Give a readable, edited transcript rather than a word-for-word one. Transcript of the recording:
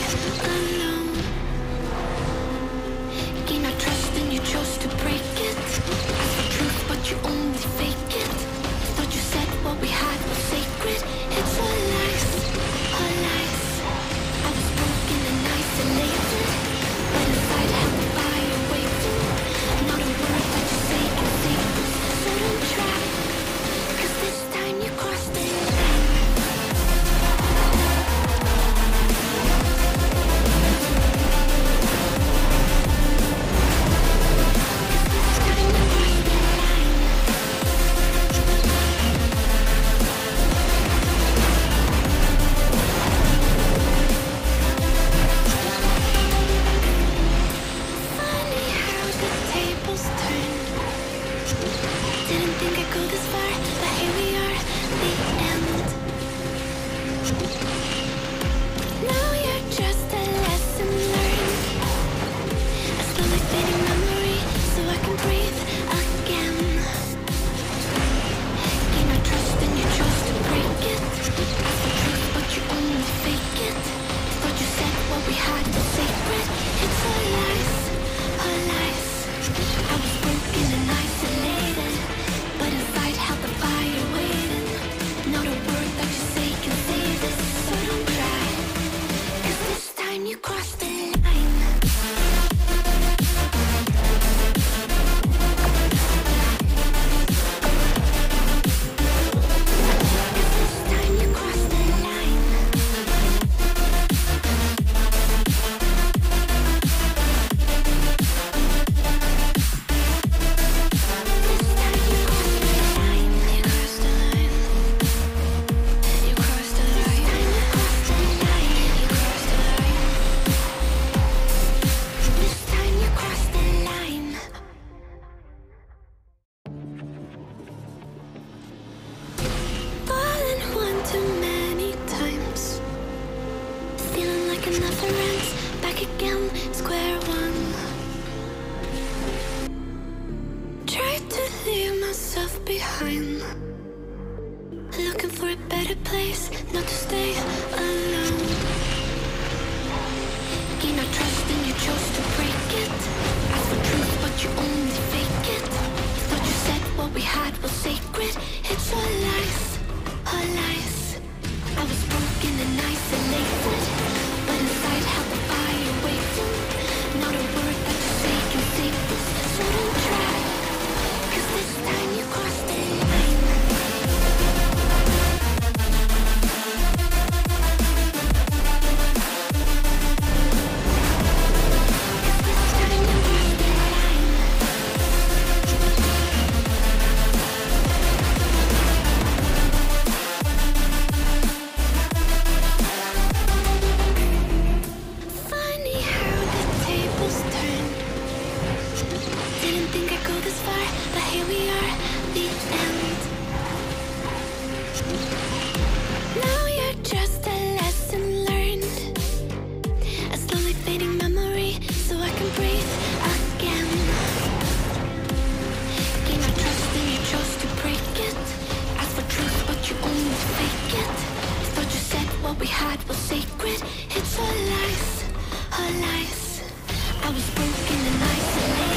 It's all lies, all lies. I was broken and isolated.